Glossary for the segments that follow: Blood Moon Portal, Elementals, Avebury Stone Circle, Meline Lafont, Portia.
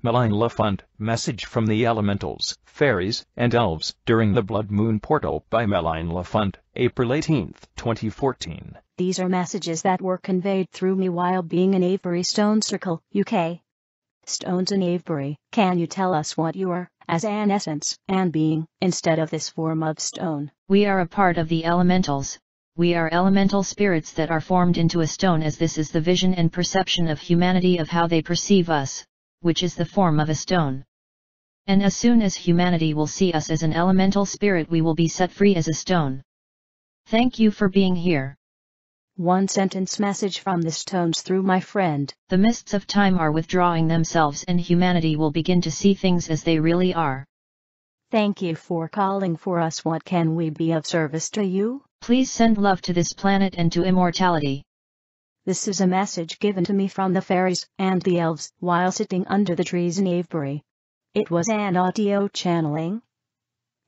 Meline Lafont, Message from the Elementals, Fairies, and Elves, During the Blood Moon Portal by Meline Lafont, April 18, 2014. These are messages that were conveyed through me while being in Avebury Stone Circle, UK. Stones in Avebury, can you tell us what you are, as an essence, and being, instead of this form of stone? We are a part of the Elementals. We are elemental spirits that are formed into a stone, as this is the vision and perception of humanity of how they perceive us, which is the form of a stone. And as soon as humanity will see us as an elemental spirit, we will be set free as a stone. Thank you for being here. One sentence message from the stones through my friend. The mists of time are withdrawing themselves and humanity will begin to see things as they really are. Thank you for calling for us. What can we be of service to you? Please send love to this planet and to immortality. This is a message given to me from the fairies and the elves while sitting under the trees in Avebury. It was an audio channeling,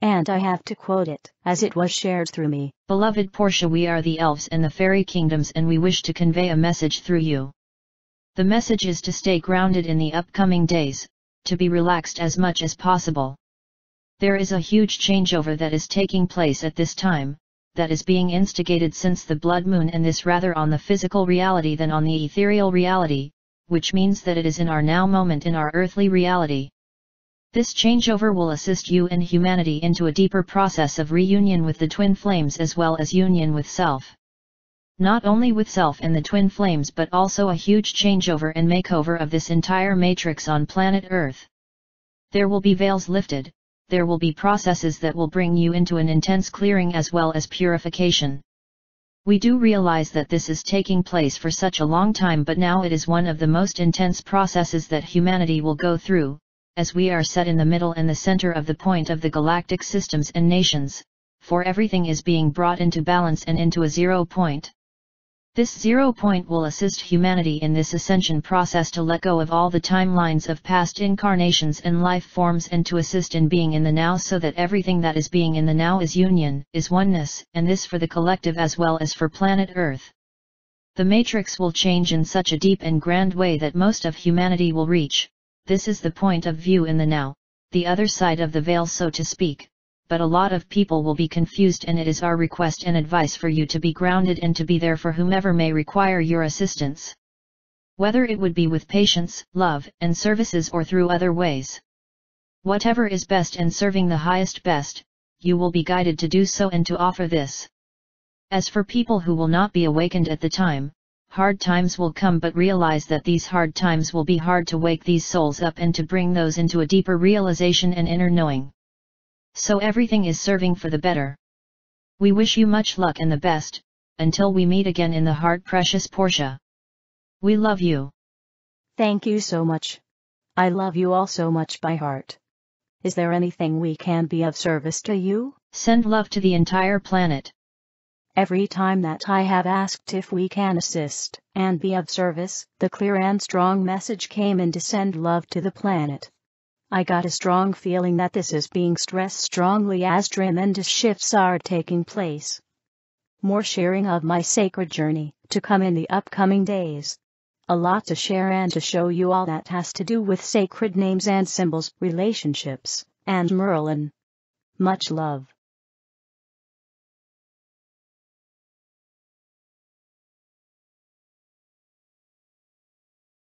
and I have to quote it as it was shared through me. Beloved Portia, we are the elves and the fairy kingdoms, and we wish to convey a message through you. The message is to stay grounded in the upcoming days, to be relaxed as much as possible. There is a huge changeover that is taking place at this time, that is being instigated since the blood moon, and this rather on the physical reality than on the ethereal reality, which means that it is in our now moment in our earthly reality. This changeover will assist you and humanity into a deeper process of reunion with the twin flames, as well as union with self. Not only with self and the twin flames, but also a huge changeover and makeover of this entire matrix on planet Earth. There will be veils lifted. There will be processes that will bring you into an intense clearing as well as purification. We do realize that this is taking place for such a long time, but now it is one of the most intense processes that humanity will go through, as we are set in the middle and the center of the point of the galactic systems and nations, for everything is being brought into balance and into a zero point. This zero point will assist humanity in this ascension process to let go of all the timelines of past incarnations and life forms, and to assist in being in the now, so that everything that is being in the now is union, is oneness, and this for the collective as well as for planet Earth. The matrix will change in such a deep and grand way that most of humanity will reach. This is the point of view in the now, the other side of the veil, so to speak. But a lot of people will be confused, and it is our request and advice for you to be grounded and to be there for whomever may require your assistance. Whether it would be with patience, love, and services, or through other ways. Whatever is best and serving the highest best, you will be guided to do so and to offer this. As for people who will not be awakened at the time, hard times will come, but realize that these hard times will be hard to wake these souls up and to bring those into a deeper realization and inner knowing. So everything is serving for the better. We wish you much luck and the best, until we meet again in the heart, precious Portia. We love you. Thank you so much. I love you all so much by heart. Is there anything we can be of service to you? Send love to the entire planet. Every time that I have asked if we can assist and be of service, the clear and strong message came in to send love to the planet. I got a strong feeling that this is being stressed strongly as tremendous shifts are taking place. More sharing of my sacred journey, to come in the upcoming days. A lot to share and to show you all that has to do with sacred names and symbols, relationships, and Merlin. Much love.